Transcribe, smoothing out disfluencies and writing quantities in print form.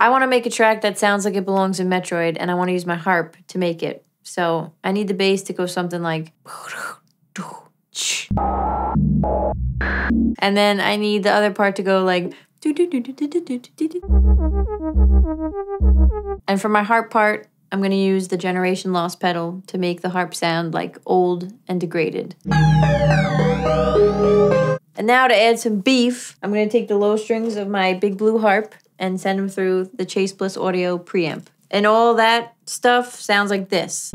I want to make a track that sounds like it belongs in Metroid, and I want to use my harp to make it. So I need the bass to go something like... And then I need the other part to go like... And for my harp part, I'm going to use the Generation Loss pedal to make the harp sound like old and degraded. And now to add some beef, I'm going to take the low strings of my big blue harp and send them through the Chase Bliss Audio preamp. And all that stuff sounds like this.